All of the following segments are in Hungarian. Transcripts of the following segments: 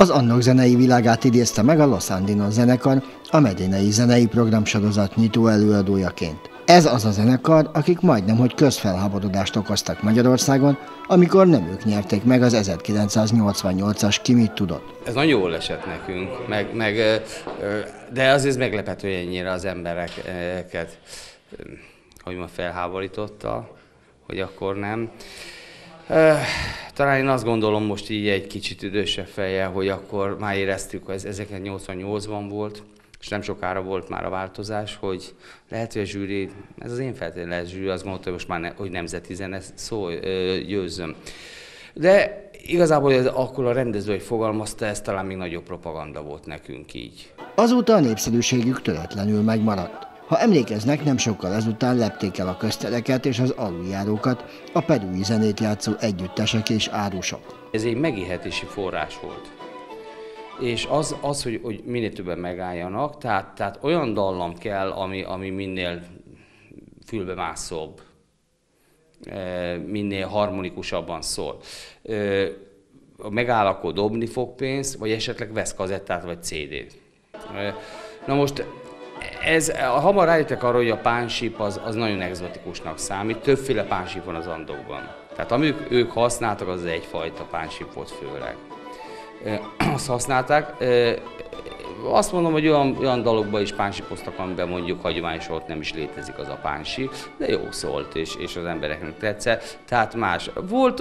Az Andok zenei világát idézte meg a Los Andinos zenekar, a medinai zenei programsorozat nyitó előadójaként. Ez az a zenekar, akik majdnem hogy közfelháborodást okoztak Magyarországon, amikor nem ők nyerték meg az 1988-as Ki mit tudott? Ez nagyon jól esett nekünk, de azért meglepett, hogy ennyire az embereket felháborította, hogy akkor nem. Talán én azt gondolom most így egy kicsit idősebb fejjel, hogy akkor már éreztük, hogy 1988-ban volt, és nem sokára volt már a változás, hogy lehet, hogy a zsűri, ez az én feltétlenül zsűri, azt gondolta, hogy most már hogy nemzeti zene győzzön. De igazából ez, akkor a rendező, hogy fogalmazta, ez talán még nagyobb propaganda volt nekünk így. Azóta a népszerűségük töretlenül megmaradt. Ha emlékeznek, nem sokkal ezután lepték el a köztereket és az aluljárókat a perui zenét játszó együttesek és árusok. Ez egy megélhetési forrás volt. És az hogy minél többen megálljanak, tehát olyan dallam kell, ami minél fülbemászóbb, minél harmonikusabban szól. Megáll, akkor dobni fog pénzt, vagy esetleg vesz kazettát, vagy CD-t. Na most... Hamar rájöttek arra, hogy a pánsíp az nagyon egzotikusnak számít, többféle pánsíp van az Andokban. Tehát amit ők használtak, az egyfajta pánsíp volt főleg. Azt használták, azt mondom, hogy olyan dalokban is pánsípoztak, amiben mondjuk hagyományos ott nem is létezik az a pánsíp, de jó szólt és az embereknek tetszett, tehát más.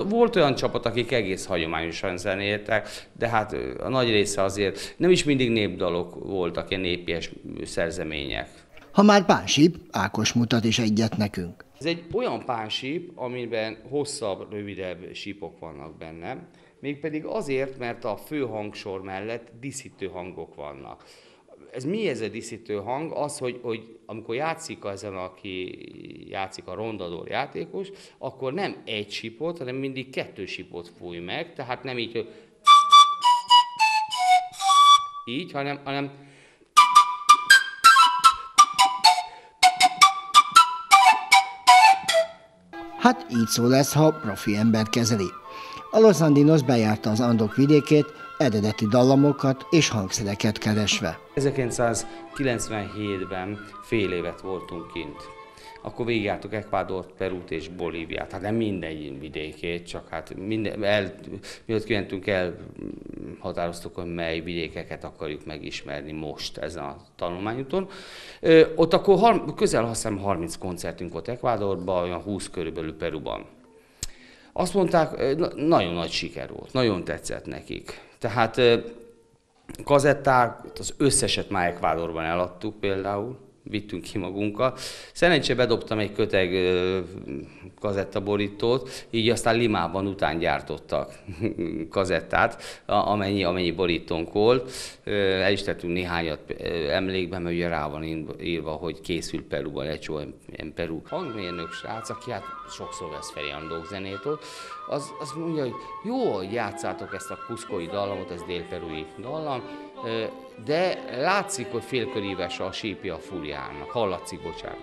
Volt olyan csapat, akik egész hagyományosan zenéltek, de hát a nagy része azért nem is mindig népdalok voltak, ilyen népies szerzemények. Ha már pánsíp, Ákos mutat is egyet nekünk. Ez egy olyan pánsíp, amiben hosszabb, rövidebb sípok vannak benne, mégpedig azért, mert a fő hangsor mellett díszítő hangok vannak. Mi ez a díszítő hang? Az, hogy amikor játszik aki játszik a rondador játékos, akkor nem egy sípot, hanem mindig kettő sípot fúj meg, tehát nem így, hogy így, hanem hát így szól ez, ha profi ember kezeli. A Los Andinos bejárta az Andok vidékét, eredeti dallamokat és hangszereket keresve. 1997-ben fél évet voltunk kint. Akkor végigjártuk Ecuadort, Perút és Bolíviát. Hát nem minden vidékét, csak hát mielőtt kimentünk el, határoztuk, hogy mely vidékeket akarjuk megismerni most ezen a tanulmányúton. Ott akkor közel 30 koncertünk volt Ecuadorban, olyan 20 körülbelül Peruban. Azt mondták, nagyon nagy siker volt, nagyon tetszett nekik. Tehát kazettát, az összeset már Ecuadorban eladtuk például, vittünk ki magunkkal. Szerencsé bedobtam egy köteg kazettaborítót, így aztán Limában után gyártottak kazettát, amennyi borítónk volt. El is tettünk néhányat emlékben, mert ugye rá van írva, hogy készül Peruban, egy csó Peru. Hangmérnök srác, aki hát sokszor vesz fel Andok zenét ott, az mondja, hogy jó, hogy játszátok ezt a kuszkói dallamot, ez dél-perui dallam, de látszik, hogy félköríves a sípja a fúriának. Hallatszik, bocsánat.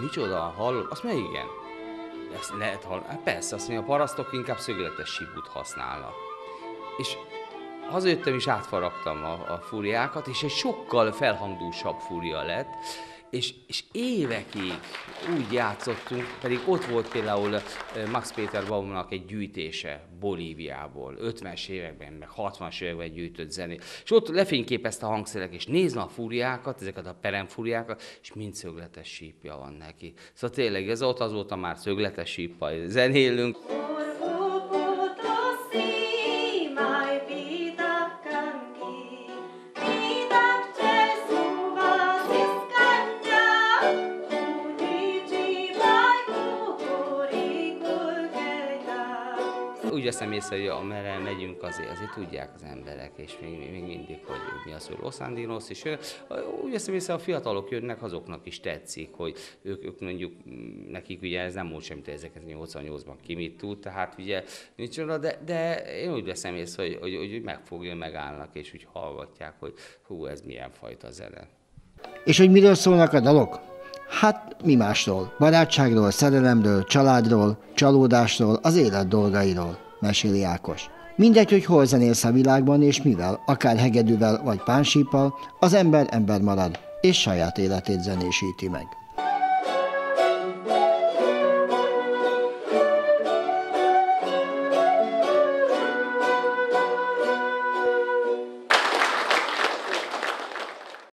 Micsoda, hallod? Azt mondja, igen. Ezt lehet hallani. Hát persze, azt mondja, a parasztok inkább szögletes sípút használnak. És hazajöttem és átfaragtam a fúriákat, és egy sokkal felhangdúsabb fúria lett, és évekig úgy játszottunk, pedig ott volt például Max Péter Baumnak egy gyűjtése Bolíviából, 50-es években, meg 60-as években gyűjtött zené. És ott lefényképezte a hangszerek, és nézne a fúriákat, ezeket a peremfúriákat, és mind szögletes sípja van neki. Szóval tényleg ez ott azóta már szögletes síppal zenélünk. Úgy veszem észre, hogy amerre megyünk, azért tudják az emberek, és még mindig, hogy mi az, hogy Los Andinos, és úgy veszem észre, a fiatalok jönnek, azoknak is tetszik, hogy ők mondjuk, nekik ugye ez nem volt semmit, ezeket 88-ban Ki mit tud, tehát ugye nincs oda, de én úgy veszem észre, hogy megállnak, és úgy hallgatják, hogy hú, ez milyen fajta zene. És hogy miről szólnak a dalok? Hát mi másról? Barátságról, szerelemről, családról, csalódásról, az élet dolgairól, meséli Ákos. Mindegy, hogy hol zenélsz a világban és mivel, akár hegedűvel vagy pánsíppal, az ember ember marad, és saját életét zenésíti meg.